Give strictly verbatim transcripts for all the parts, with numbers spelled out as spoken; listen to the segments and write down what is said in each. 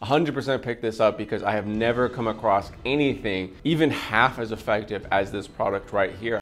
one hundred percent pick this up because I have never come across anything even half as effective as this product right here.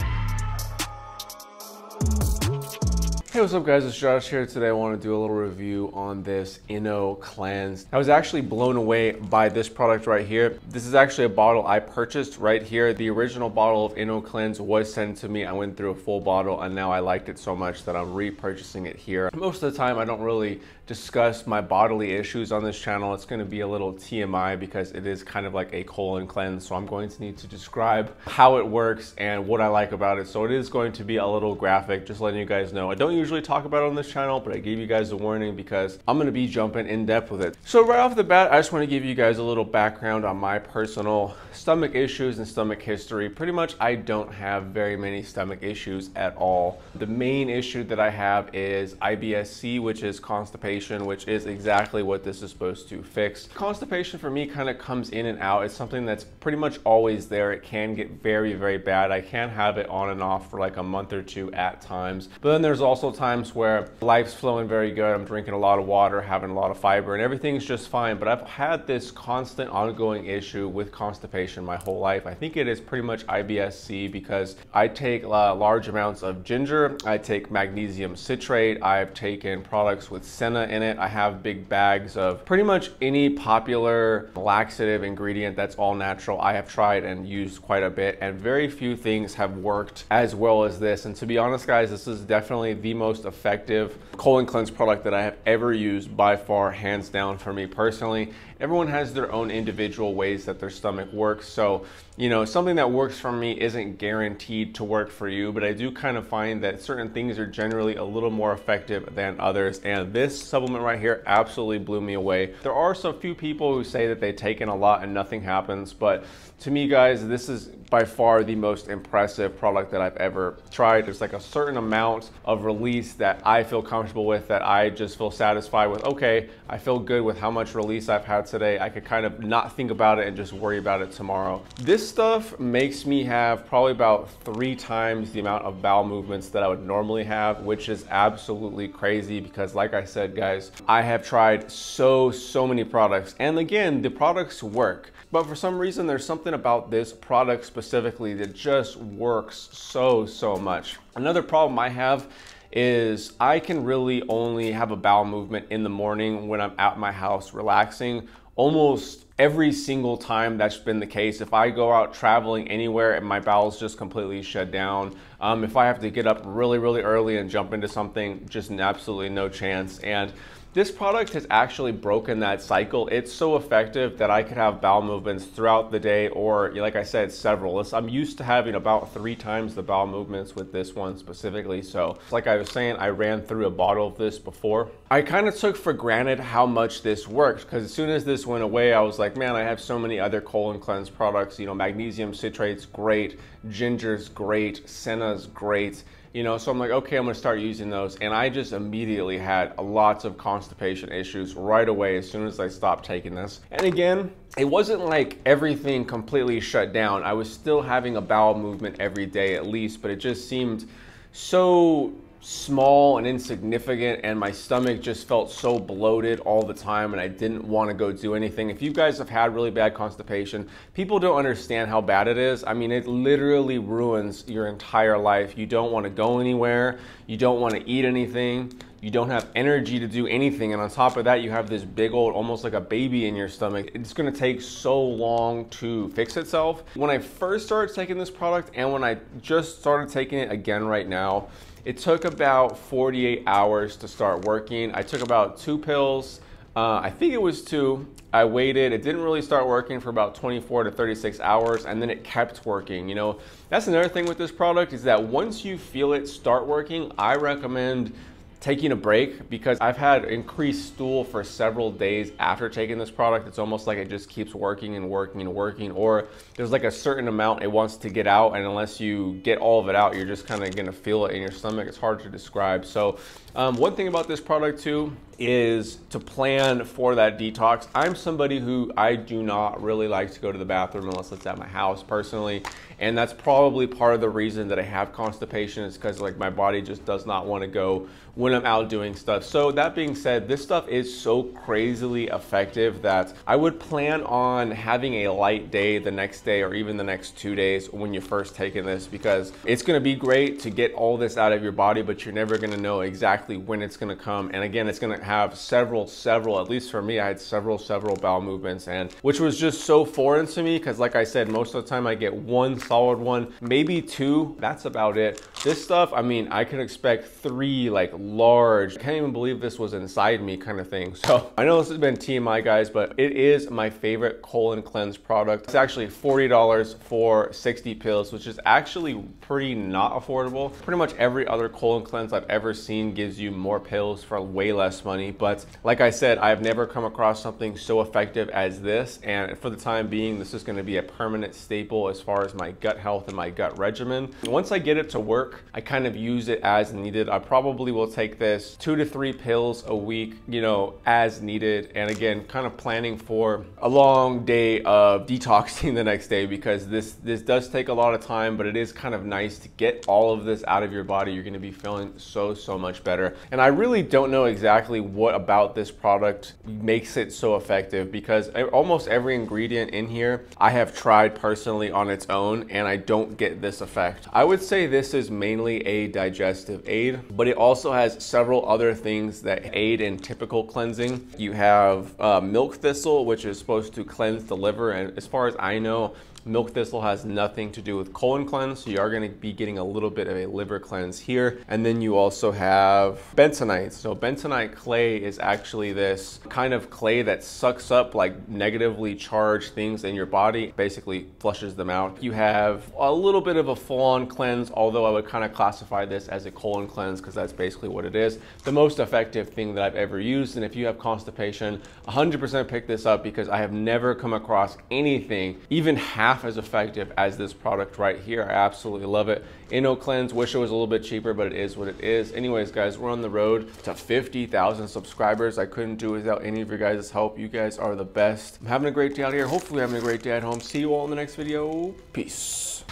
Hey, what's up guys, it's Josh here. Today I want to do a little review on this Inno Cleanse. I was actually blown away by this product right here. This is actually a bottle I purchased right here. The original bottle of Inno Cleanse was sent to me. I went through a full bottle and now I liked it so much that I'm repurchasing it here. Most of the time I don't really discuss my bodily issues on this channel. It's going to be a little T M I because it is kind of like a colon cleanse, so I'm going to need to describe how it works and what I like about it. So it is going to be a little graphic, just letting you guys know. I don't usually talk about it on this channel, but I gave you guys a warning because I'm gonna be jumping in depth with it. So right off the bat, I just want to give you guys a little background on my personal stomach issues and stomach history. Pretty much I don't have very many stomach issues at all. The main issue that I have is I B S C, which is constipation, which is exactly what this is supposed to fix. Constipation for me kind of comes in and out. It's something that's pretty much always there. It can get very, very bad. I can have it on and off for like a month or two at times. But then there's also times where life's flowing very good, I'm drinking a lot of water, having a lot of fiber, and everything's just fine. But I've had this constant ongoing issue with constipation my whole life. I think it is pretty much I B S-C because I take uh, large amounts of ginger, I take magnesium citrate, I've taken products with senna in it, I have big bags of pretty much any popular laxative ingredient that's all natural. I have tried and used quite a bit, and very few things have worked as well as this. And to be honest guys, this is definitely the most effective colon cleanse product that I have ever used by far, hands down for me personally. Everyone has their own individual ways that their stomach works. So, you know, something that works for me isn't guaranteed to work for you, but I do kind of find that certain things are generally a little more effective than others. And this supplement right here absolutely blew me away. There are some few people who say that they take in a lot and nothing happens, but to me guys, this is by far the most impressive product that I've ever tried. There's like a certain amount of release that I feel comfortable with, that I just feel satisfied with. Okay, I feel good with how much release I've had today. I could kind of not think about it and just worry about it tomorrow. This stuff makes me have probably about three times the amount of bowel movements that I would normally have, which is absolutely crazy because like I said guys, I have tried so, so many products, and again, the products work. But for some reason, there's something about this product specifically that just works so, so much. Another problem I have is I can really only have a bowel movement in the morning when I'm at my house relaxing. Almost every single time that's been the case. If I go out traveling anywhere and my bowels just completely shut down. Um, if I have to get up really, really early and jump into something, just absolutely no chance. And this product has actually broken that cycle. It's so effective that I could have bowel movements throughout the day, or like I said, several. I'm used to having about three times the bowel movements with this one specifically. So like I was saying, I ran through a bottle of this before. I kind of took for granted how much this worked because as soon as this went away, I was like, man, I have so many other colon cleanse products. You know, magnesium citrate's great, ginger's great, senna's great. You know, so I'm like, okay, I'm gonna start using those. And I just immediately had lots of constipation issues right away as soon as I stopped taking this. And again, it wasn't like everything completely shut down. I was still having a bowel movement every day at least, but it just seemed so small and insignificant, and my stomach just felt so bloated all the time, and I didn't want to go do anything. If you guys have had really bad constipation, people don't understand how bad it is. I mean, it literally ruins your entire life. You don't want to go anywhere, you don't want to eat anything, you don't have energy to do anything, and on top of that you have this big old, almost like a baby in your stomach. It's gonna take so long to fix itself. When I first started taking this product, and when I just started taking it again right now, it took about forty-eight hours to start working. I took about two pills. Uh, I think it was two. I waited. It didn't really start working for about twenty-four to thirty-six hours, and then it kept working. You know, that's another thing with this product is that once you feel it start working, I recommend taking a break because I've had increased stool for several days after taking this product. It's almost like it just keeps working and working and working, or there's like a certain amount it wants to get out, and unless you get all of it out, you're just kind of gonna feel it in your stomach. It's hard to describe. So um, one thing about this product too is to plan for that detox. I'm somebody who I do not really like to go to the bathroom unless it's at my house personally. And that's probably part of the reason that I have constipation, is because like my body just does not want to go when I'm out doing stuff. So that being said, this stuff is so crazily effective that I would plan on having a light day the next day or even the next two days when you're first taking this, because it's going to be great to get all this out of your body, but you're never going to know exactly when it's going to come. And again, it's going to have several, several, at least for me, I had several, several bowel movements, and which was just so foreign to me, because like I said, most of the time I get one solid one, maybe two, that's about it. This stuff, I mean, I could expect three like large, I can't even believe this was inside me kind of thing. So I know this has been T M I guys, but it is my favorite colon cleanse product. It's actually forty dollars for sixty pills, which is actually pretty not affordable. Pretty much every other colon cleanse I've ever seen gives you more pills for way less money. But like I said, I've never come across something so effective as this. And for the time being, this is going to be a permanent staple as far as my gut health and my gut regimen. Once I get it to work, I kind of use it as needed. I probably will take this two to three pills a week, you know, as needed. And again, kind of planning for a long day of detoxing the next day, because this, this does take a lot of time, but it is kind of nice to get all of this out of your body. You're going to be feeling so, so much better. And I really don't know exactly what about this product makes it so effective, because almost every ingredient in here I have tried personally on its own, and I don't get this effect. I would say this is mainly a digestive aid, but it also has several other things that aid in typical cleansing. You have uh, milk thistle, which is supposed to cleanse the liver, and as far as I know, milk thistle has nothing to do with colon cleanse, so you are going to be getting a little bit of a liver cleanse here. And then you also have bentonite. So bentonite clay is actually this kind of clay that sucks up like negatively charged things in your body, basically flushes them out. You have a little bit of a full-on cleanse, although I would kind of classify this as a colon cleanse because that's basically what it is. The most effective thing that I've ever used, and if you have constipation, one hundred percent pick this up, because I have never come across anything even half as effective as this product right here. I absolutely love it. Inno Cleanse, wish it was a little bit cheaper, but it is what it is. Anyways, guys, we're on the road to fifty thousand subscribers. I couldn't do without any of your guys' help. You guys are the best. I'm having a great day out here. Hopefully having a great day at home. See you all in the next video. Peace.